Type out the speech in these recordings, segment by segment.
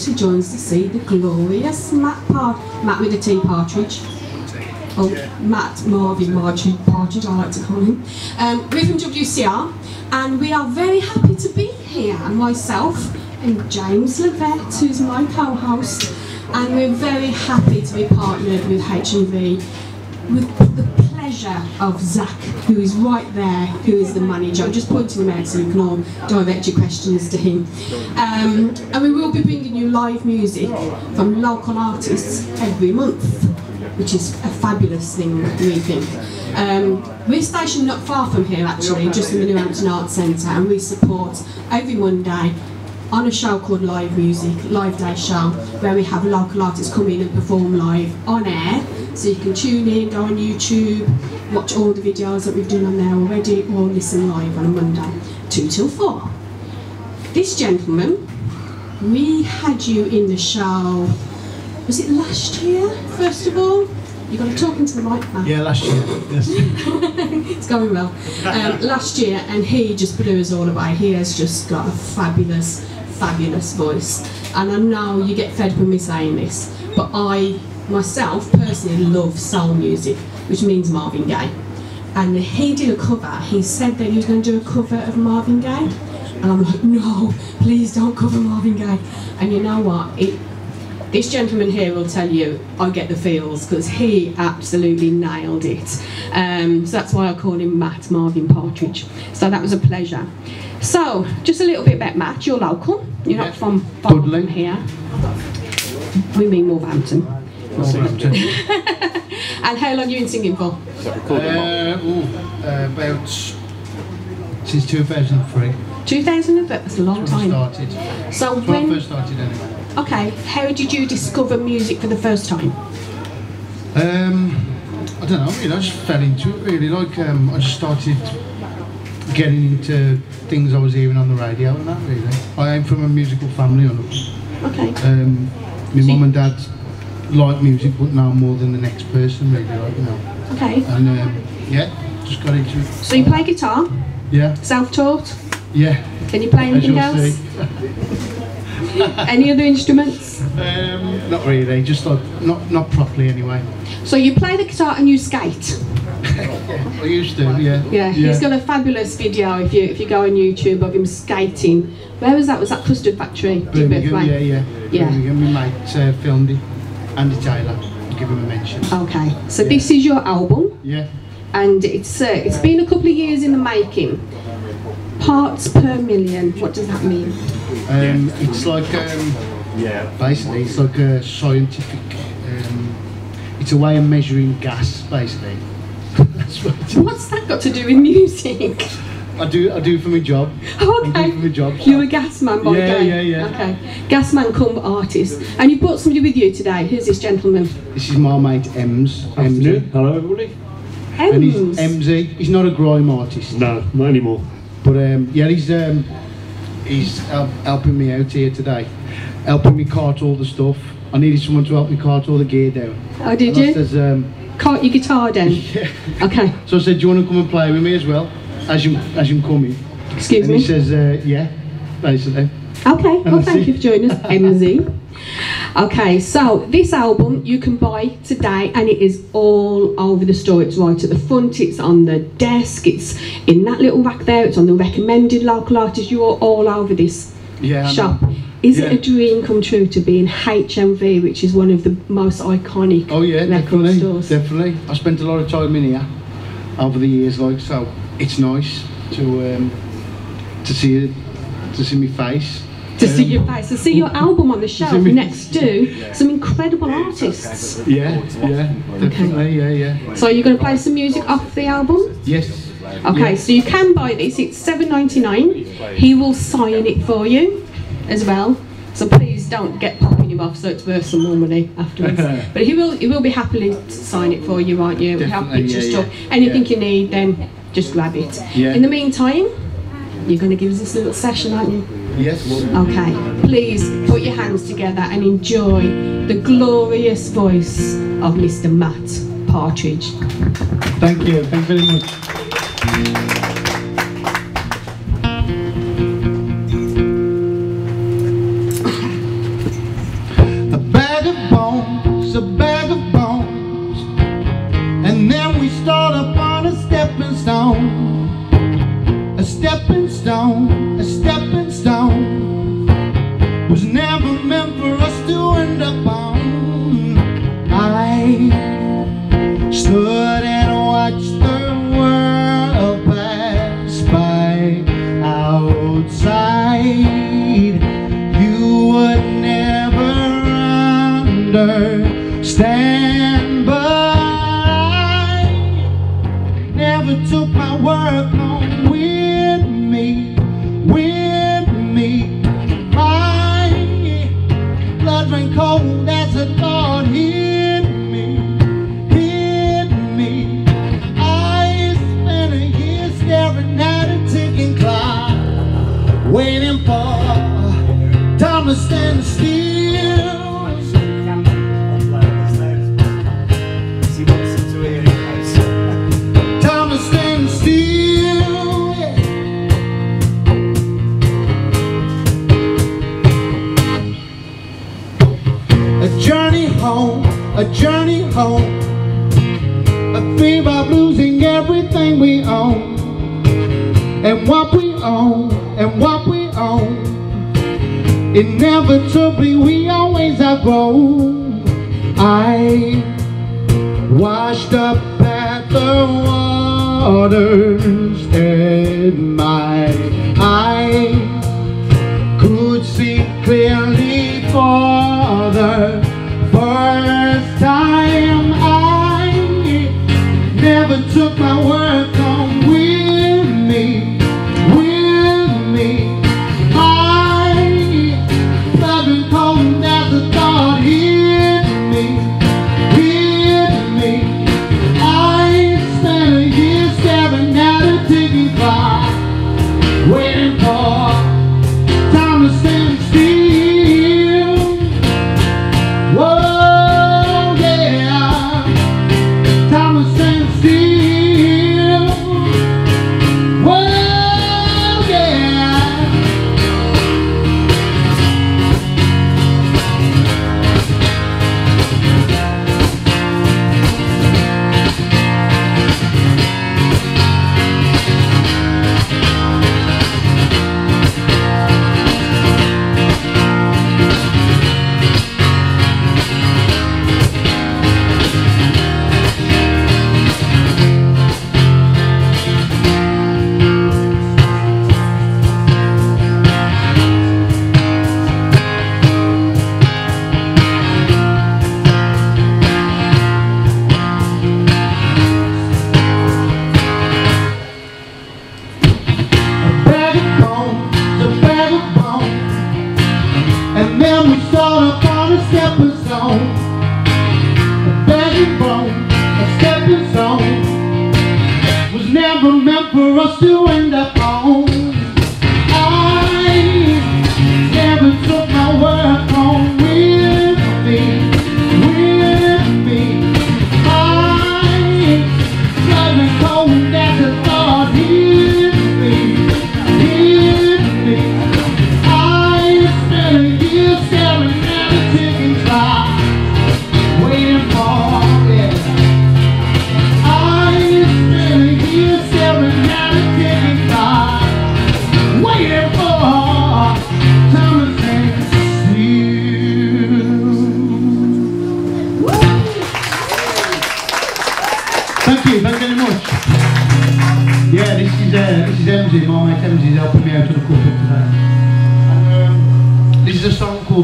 she joins to see the glorious Matt with a T, Partridge. Oh, yeah. Matt, Marvin, Margie, Partridge, I like to call him. We're from WCR, and we are very happy to be here. And myself and James LeVette, who's my co-host, and we're very happy to be partnered with HMV, with the pleasure of Zach, who is right there, who is the manager. I'm just pointing him out so you can all direct your questions to him. And we will be bringing you live music from local artists every month, which is a fabulous thing, we think. We're stationed not far from here, actually, just in the New Hampton Arts Centre, and we support every Monday on a show called Live Music, Live Day Show, where we have local artists come in and perform live on air, so you can tune in, go on YouTube, watch all the videos that we've done on there already, or listen live on a Monday, 2 till 4. This gentleman, we had you in the show. Was it last year, first of all? You've got to talk into the mic, Matt. Yeah, last year, yes. It's going well. Last year, and he just blew us all away. He has just got a fabulous, fabulous voice. And I know you get fed from me saying this, but I, myself, personally love soul music, which means Marvin Gaye. And he did a cover. He said that he was going to do a cover of Marvin Gaye. And I'm like, no, please don't cover Marvin Gaye. And you know what? This gentleman here will tell you, I get the feels, because he absolutely nailed it. So that's why I call him Matt, Marvin Partridge. So that was a pleasure. So, just a little bit about Matt. You're local. You're not from Bodley here. We mean Wolverhampton. Wolverhampton. And how long have you been singing for? About since 2003. 2003? That's a long time. When I first started, anyway. Okay, how did you discover music for the first time? I don't know, I just fell into it really, like I just started getting into things I was hearing on the radio and that really. I am from a musical family. Okay. My mum and dad like music but now more than the next person really, like, you know. Okay. And yeah, just got into it. So you play guitar? Yeah. Self-taught? Yeah. Can you play anything else? Any other instruments? Not really, just like, not properly anyway. So you play the guitar and you skate? I used to, yeah. Yeah, he's got a fabulous video if you go on YouTube of him skating. Where was that? Was that Custard Factory? Birmingham, yeah. Birmingham, my mate filmed it. Andy Taylor, give him a mention. Okay, so this is your album? Yeah. And it's been a couple of years in the making. Parts per million, what does that mean? It's like, basically, it's like a scientific, it's a way of measuring gas, basically. That's what it is. What's that got to do with music? I do for my job. Oh, okay. I do for my job. So. You're a gas man by day. Yeah. Okay. Gas man cum artist. And you brought somebody with you today. Who's this gentleman? This is my mate Ems. Hello, everybody. Ems? And he's MZ. He's not a grime artist. No, not anymore. But yeah, he's helping me out here today, helping me cart all the stuff. I needed someone to help me cart all the gear down. Oh, did you? I said, cart your guitar down? Yeah. Okay. So I said, do you want to come and play with me as well, as you call me? Excuse me? And he says, yeah, basically. Okay, and well thank you for joining us, MZ. Okay, so this album you can buy today and it is all over the store. It's right at the front, it's on the desk, it's in that little rack there, it's on the recommended local artists. You're all over this shop. Is it a dream come true to be in HMV, which is one of the most iconic record stores? Definitely. I spent a lot of time in here over the years, like, so it's nice to see it, to see me face. To see your face, to see your album on the shelf next to some incredible artists. Yeah, definitely. So you're going to play some music off the album? Yes. Okay, so you can buy this. It's £7.99. He will sign it for you as well. So please don't get popping him off, so it's worth some more money afterwards. But he will be happily to sign it for you, aren't you? We'll have pictures, anything you need, then just grab it. Yeah. In the meantime, you're going to give us this little session, aren't you? Yes. Okay, please put your hands together and enjoy the glorious voice of Mr. Matt Partridge. Thank you. Thank you very much. a bag of bones, and then we start upon a stepping stone. A stepping stone, a stepping stone was never meant for us to end up on. I stood and watched the world pass by outside. Stand by. Never took my work home with me, with me. My blood ran cold as a thought hit me, hit me. I spent a year staring at a ticking clock, waiting for time to stand still. A journey home, a fear of losing everything we own, and what we own, and what we own. Inevitably we always have grown. I washed up at the waters, and my eyes could see clearly farther. First time I never took my work home with me, with me. I loving cold as a thought hit me, hit me. I spent a year staring at a ticking clock, waiting for time to stand still.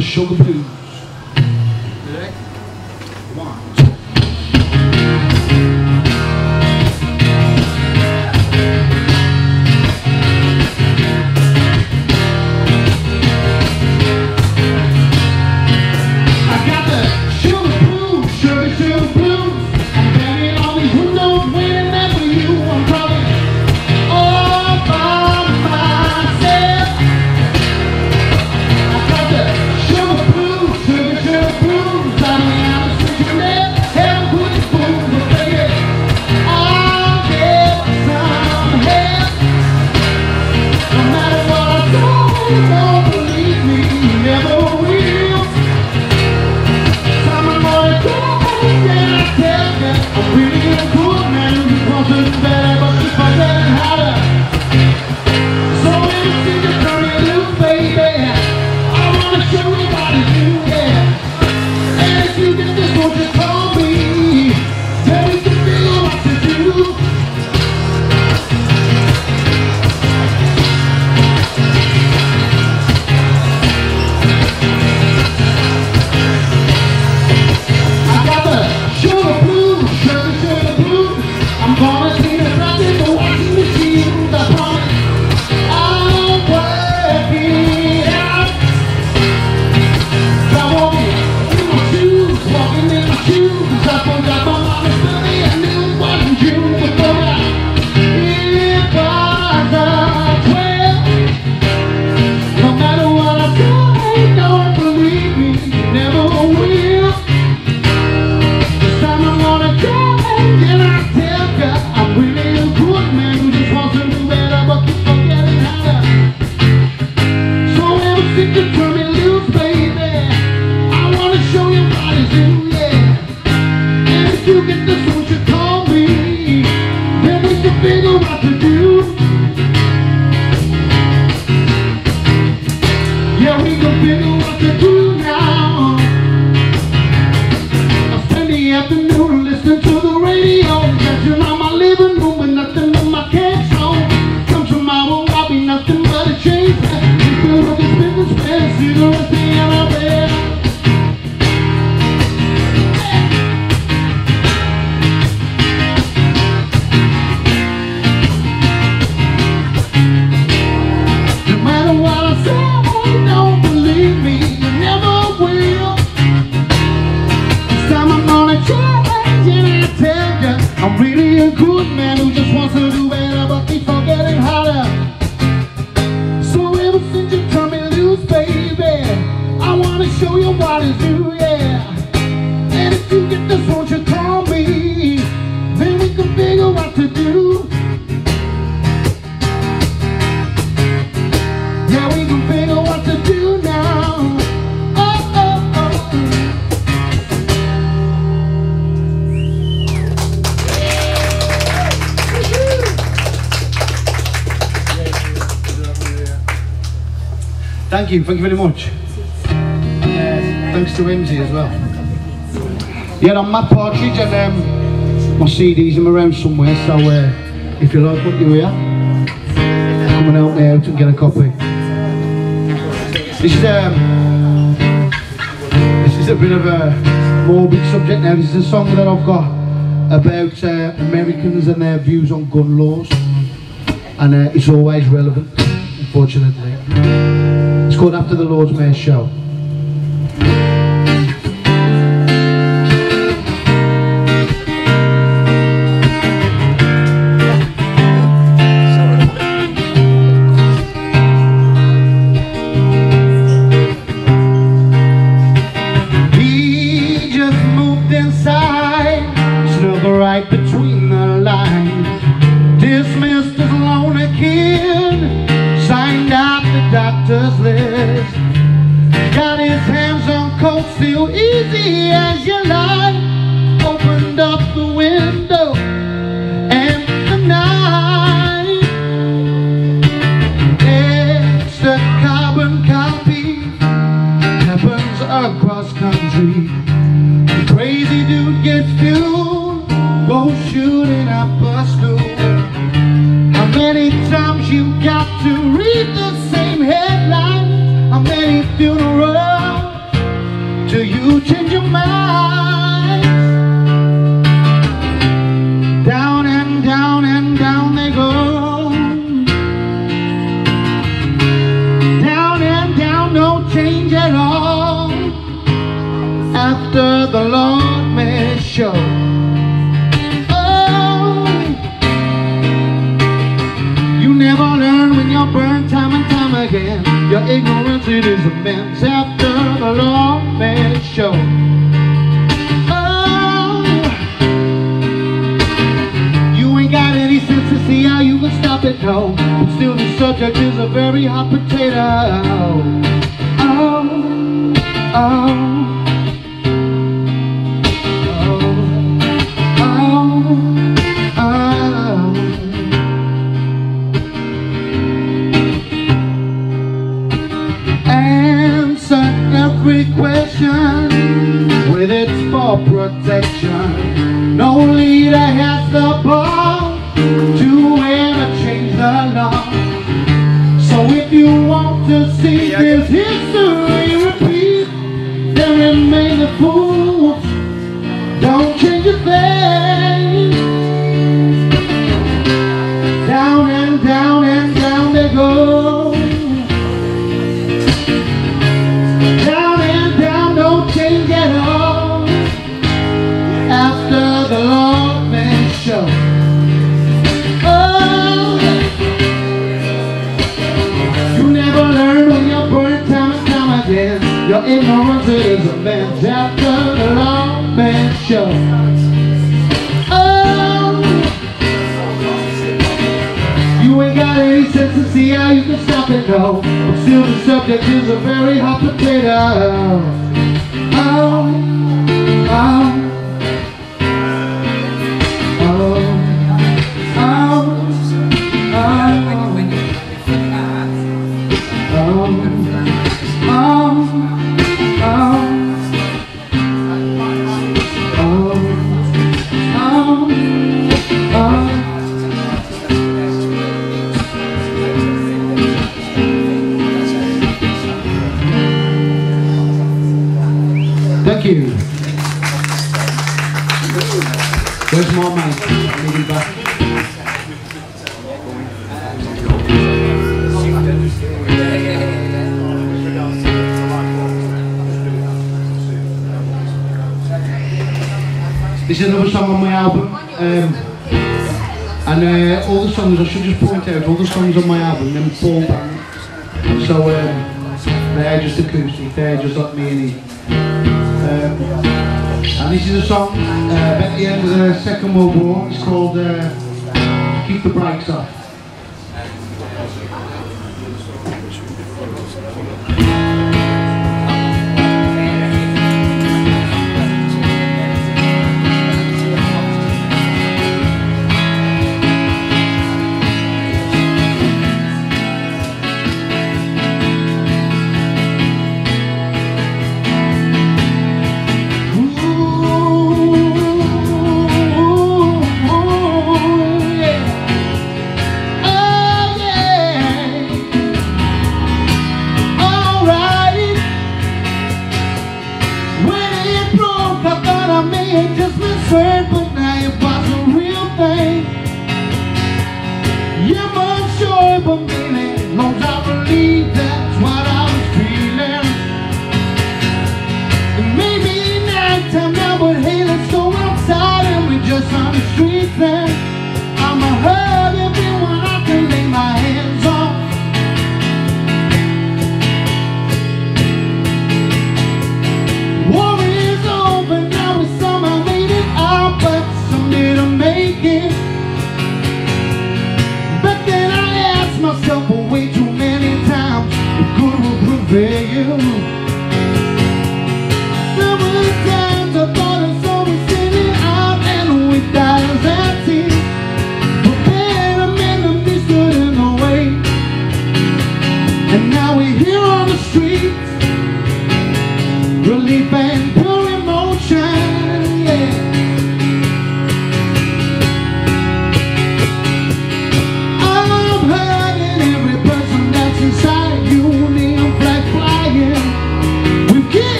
Sugar blues. listen to the radio. Dressing on my living room with nothing but my cats on. Come tomorrow, I'll be nothing but a chaser. Instead of this business man, cigarettes and a bear. No matter what I say, I want you don't believe me. You never will. This time I'm gonna challenge and I tell ya, I'm really a good man who just wants to do better, but keeps on getting hotter. So ever since you turned me loose, baby, I wanna show you what is you, yeah. And if you get this, won't you call me? Then we can figure what to do. Yeah, we can figure what to do now. Oh, oh, oh. Thank you very much. Thanks to Imsy as well. Yeah, I'm Matt Partridge and my CDs are around somewhere, so if you like what you hear, come and help me out and get a copy. This is a bit of a morbid subject now. This is a song that I've got about Americans and their views on gun laws, and it's always relevant, unfortunately. It's called After the Lord's Mayor's Show. Where's my mate? Maybe back. This is another song on my album. And all the songs, I should just point out, all the songs on my album, them full band. So they're just acoustic, they're just like me and he. And this is a song about the end of the Second World War. It's called Keep the Brakes Off. War is over, now it's time I laid it out.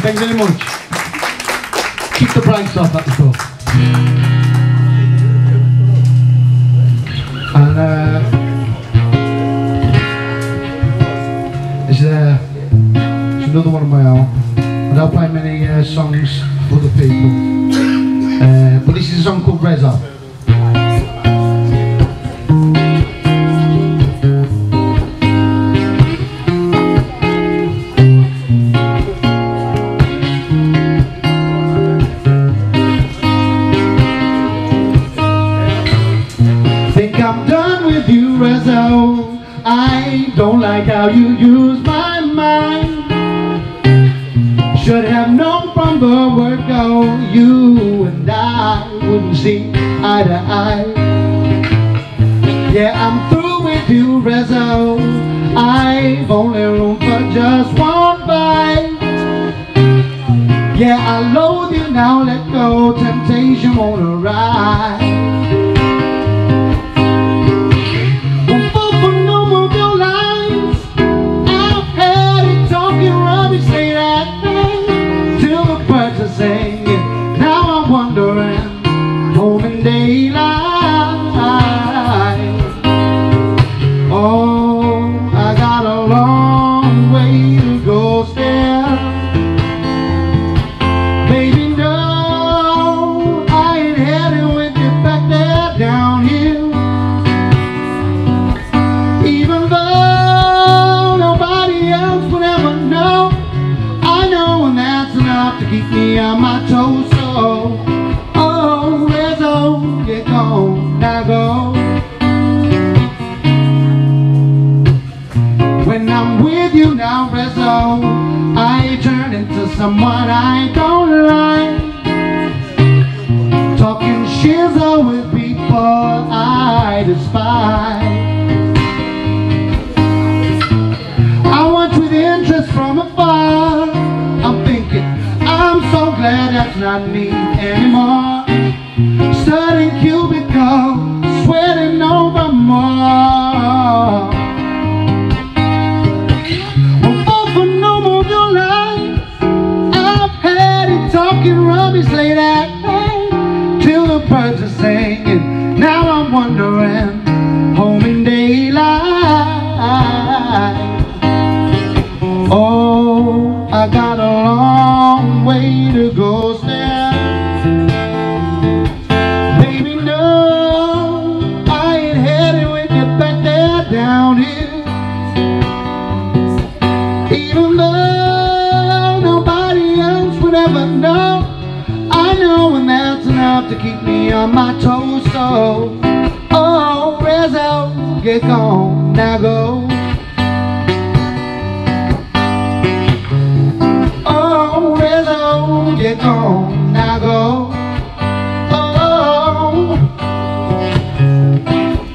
Thanks very much. Keep the brakes off at the top. And there's another one of my own. I don't play many songs for other people, but this is a song called Reza. I don't like how you use my mind. Should have known from the word go, you and I wouldn't see eye to eye. Yeah, I'm through with you, Rezzo. I've only room for just one bite. Yeah, I loathe you now, let go. Temptation won't arise. Now I'm wandering home in daylight. Oh, I got a long way to go still. Baby, no, I ain't heading with you back there downhill. Even though nobody else would ever know, I know, and that's enough to keep me on my toes. So, oh, where's old you go, now go. When I'm with you now, Rezzo, I turn into someone I don't like. Talking shizzo with people I despise. I watch with interest from afar. I'm thinking, I'm so glad that's not me anymore. Studying cubicle, sweating over more. Won't fall for no more of your lies. I've had it talking rubbish late at night, till the birds are singing. Now I'm wandering home in daylight. Oh, I got a long way to go still. Baby, no, I ain't headed with you back there downhill. Even though nobody else would ever know, I know, and that's enough to keep me on my toes. So, oh, Rezzo, get gone, now go. Get on, now go. Oh,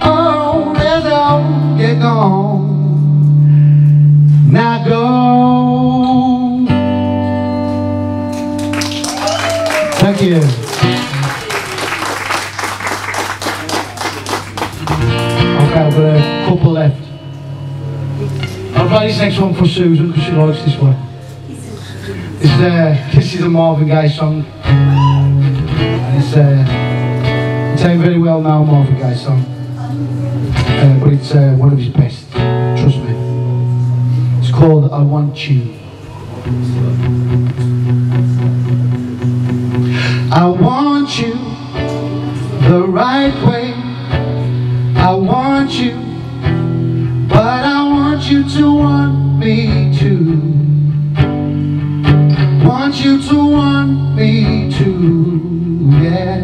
oh, let's go. Get on, now go. Thank you. Okay, we've got a couple left. I'll play this next one for Susan because she likes this one. It's this is a Marvin Gaye song. It's a very well known Marvin Gaye song, but it's one of his best, trust me. It's called I Want You. I want you the right way. I want you, but I want you to want me too. Want you to want me too, yeah,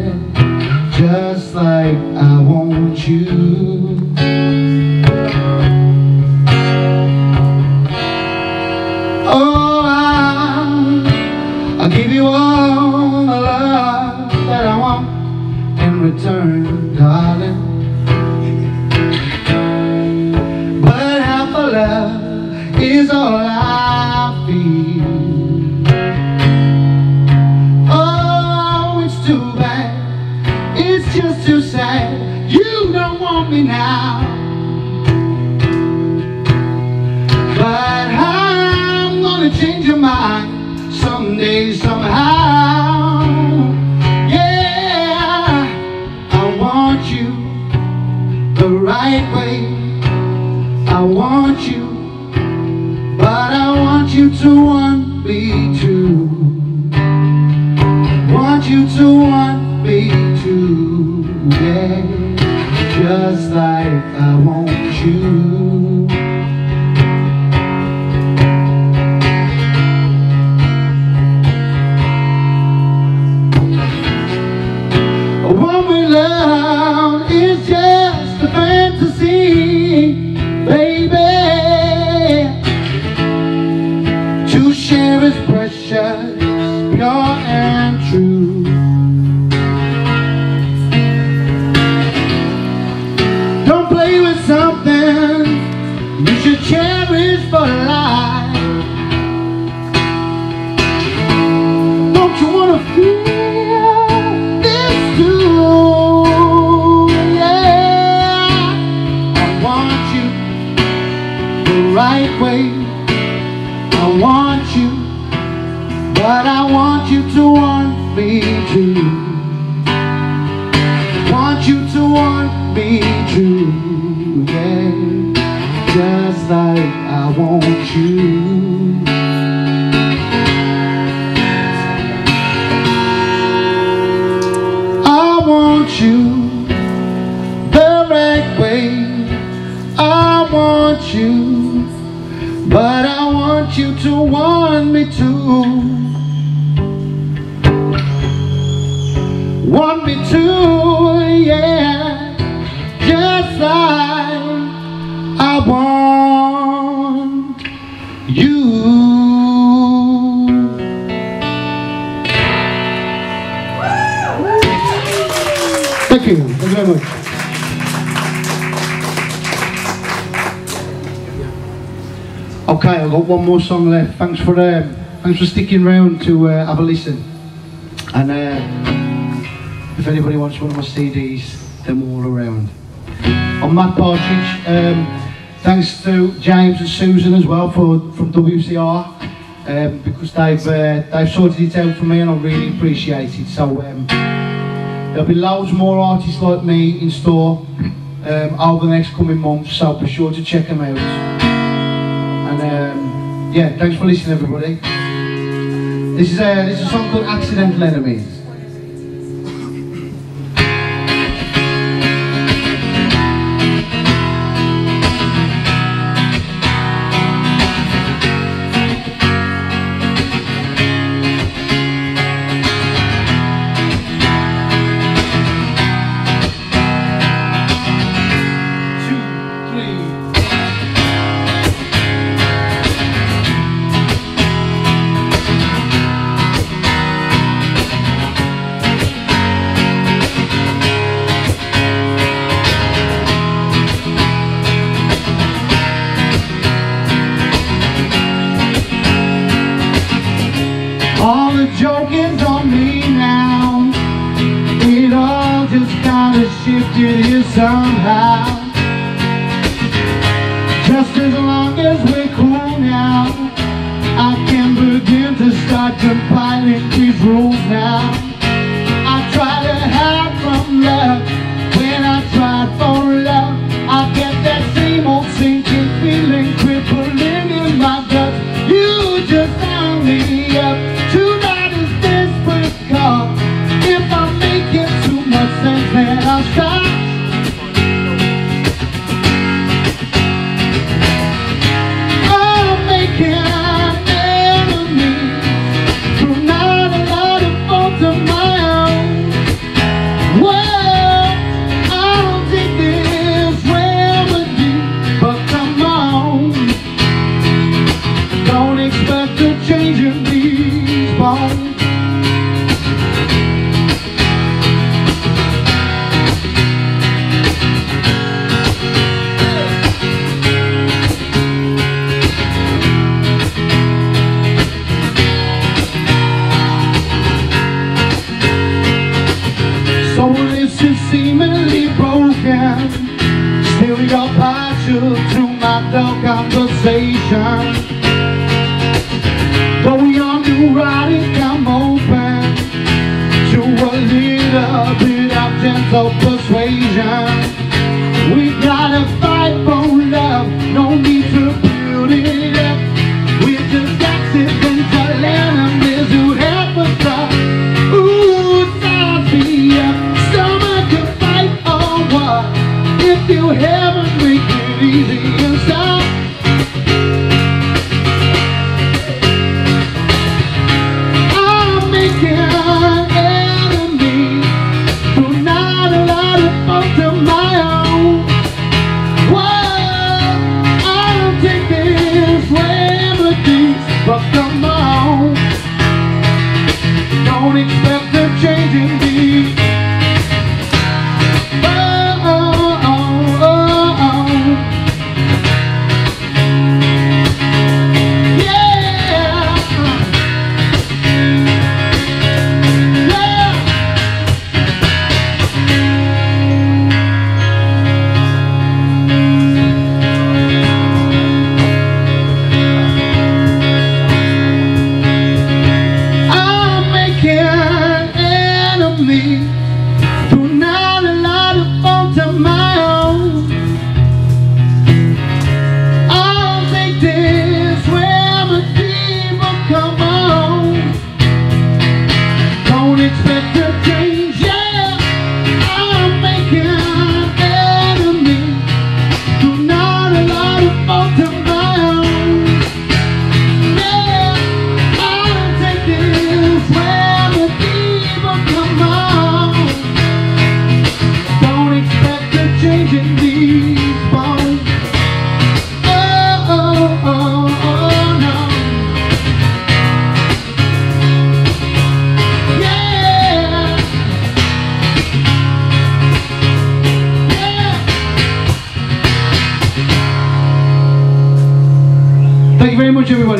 just like I want you. Oh, I'll give you all the love that I want in return, darling, but half a love is all I feel. You don't want me now, but I'm gonna change your mind someday. someday, somehow. Yeah, I want you the right way. I want you, but I want you to want me too. Want you to want me too. Yeah, just like I want you. One more song left. Thanks for sticking around to have a listen. And if anybody wants one of my CDs, they're all around. I'm Matt Partridge. Thanks to James and Susan as well from WCR, because they've sorted it out for me, and I really appreciate it. So there'll be loads more artists like me in store over the next coming months. So be sure to check them out. Yeah, thanks for listening, everybody. This is a song called Accidental Enemies. Somehow, just as long as we're cool now, I can begin to start compiling these rules now. I try to hide from love when I try for love. I get that same old sinking feeling crippling in my gut. You just found me up. Tonight is desperate call. If I make it too much sense, then I'll stop. Conversation, though we all knew riding, come over to a little bit of gentle persuasion. We gotta fight for love, no need to build it up. We're just accidental enemies who help us up. Ooh, sounds me up. Summer could fight or what? If you haven't, make it easy and stop.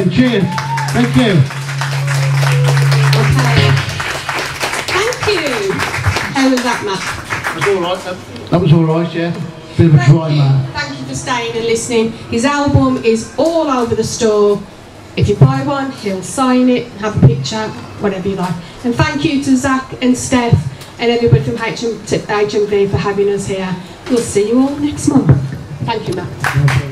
Cheers. Thank you. Okay. Thank you. How was that, Matt? That was all right, then. That was all right, yeah. Bit of a dry man. Thank you for staying and listening. His album is all over the store. If you buy one, he'll sign it, have a picture, whatever you like. And thank you to Zach and Steph and everybody from HMV for having us here. We'll see you all next month. Thank you, Matt.